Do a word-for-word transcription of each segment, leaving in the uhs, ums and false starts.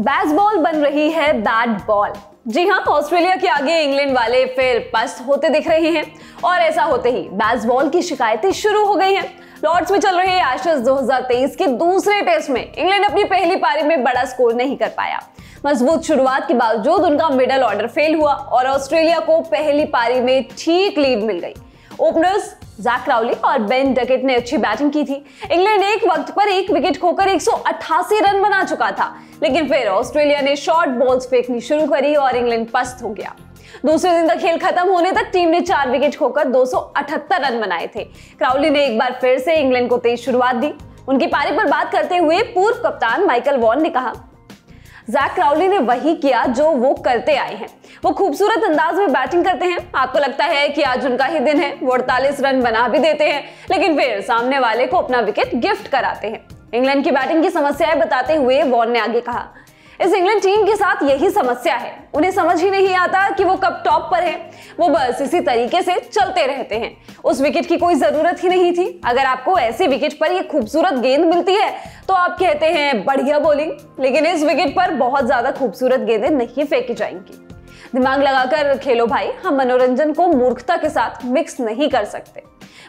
Bazball बन रही है बैट बॉल। जी हाँ, ऑस्ट्रेलिया के आगे इंग्लैंड वाले फिर पस्त होते दिख रहे हैं और ऐसा होते ही बैसबॉल की शिकायतें शुरू हो गई हैं। लॉर्ड्स में चल रहे एशेज दो हज़ार तेईस के दूसरे टेस्ट में इंग्लैंड अपनी पहली पारी में बड़ा स्कोर नहीं कर पाया। मजबूत शुरुआत के बावजूद उनका मिडल ऑर्डर फेल हुआ और ऑस्ट्रेलिया को पहली पारी में ठीक लीड मिल गई। ओपनर्स ज़ैक क्राउली और बेन डकेट ने अच्छी बैटिंग की थी। इंग्लैंड एक वक्त पर एक विकेट खोकर एक सौ अट्ठासी रन बना चुका था, लेकिन फिर ऑस्ट्रेलिया ने शॉर्ट बॉल्स फेंकनी शुरू करी और इंग्लैंड पस्त हो गया। दूसरे दिन का खेल खत्म होने तक टीम ने चार विकेट खोकर दो सौ अठहत्तर रन बनाए थे। क्राउली ने एक बार फिर से इंग्लैंड को तेज शुरुआत दी। उनकी पारी पर बात करते हुए पूर्व कप्तान माइकल वॉन ने कहा, ज़ैक क्राउली ने वही किया जो वो करते आए हैं। वो खूबसूरत अंदाज में बैटिंग करते हैं। आपको लगता है कि आज उनका ही दिन है। वो अड़तालीस रन बना भी देते हैं, लेकिन फिर सामने वाले को अपना विकेट गिफ्ट कराते हैं। इंग्लैंड की बैटिंग की समस्याएं बताते हुए वॉर्न ने आगे कहा, इस इंग्लैंड टीम के साथ यही समस्या है। उन्हें समझ ही नहीं आता कि वो कब टॉप पर है। वो बस इसी तरीके से चलते रहते हैं। उस विकेट की कोई जरूरत ही नहीं थी। अगर आपको ऐसे विकेट पर ये खूबसूरत गेंद मिलती है तो आप कहते हैं बढ़िया बॉलिंग, लेकिन इस विकेट पर बहुत ज्यादा खूबसूरत गेंदें नहीं फेंकी जाएंगी। दिमाग लगाकर खेलो भाई, हम मनोरंजन को मूर्खता के साथ मिक्स नहीं कर सकते।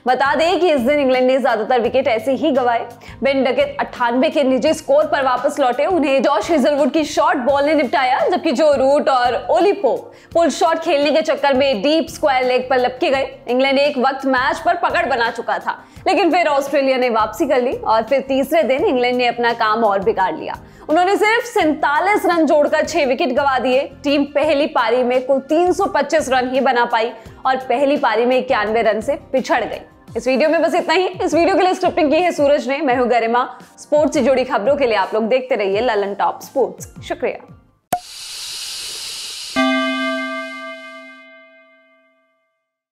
बता दें कि इस दिन इंग्लैंड ने ज्यादातर विकेट ऐसे ही गंवाए। बेन डकेट अट्ठानवे के निजी स्कोर पर वापस लौटे। उन्हें जॉश हेजलवुड की शॉर्ट बॉल ने निपटाया, जबकि जो रूट और ओली पोप पुल शॉट खेलने के चक्कर में डीप स्क्वायर लेग पर लपके गए। इंग्लैंड एक वक्त मैच पर पकड़ बना चुका था, लेकिन फिर ऑस्ट्रेलिया ने वापसी कर ली और फिर तीसरे दिन इंग्लैंड ने अपना काम और बिगाड़ लिया। उन्होंने सिर्फ सैंतालीस रन जोड़कर छह विकेट गंवा दिए। टीम पहली पारी में कुल तीन सौ पच्चीस रन ही बना पाई और पहली पारी में इक्यानवे रन से पिछड़ गई। इस वीडियो में बस इतना ही। इस वीडियो के लिए स्क्रिप्टिंग की है सूरज ने। मैं हूं गरिमा। स्पोर्ट्स से जुड़ी खबरों के लिए आप लोग देखते रहिए ललन टॉप स्पोर्ट्स। शुक्रिया।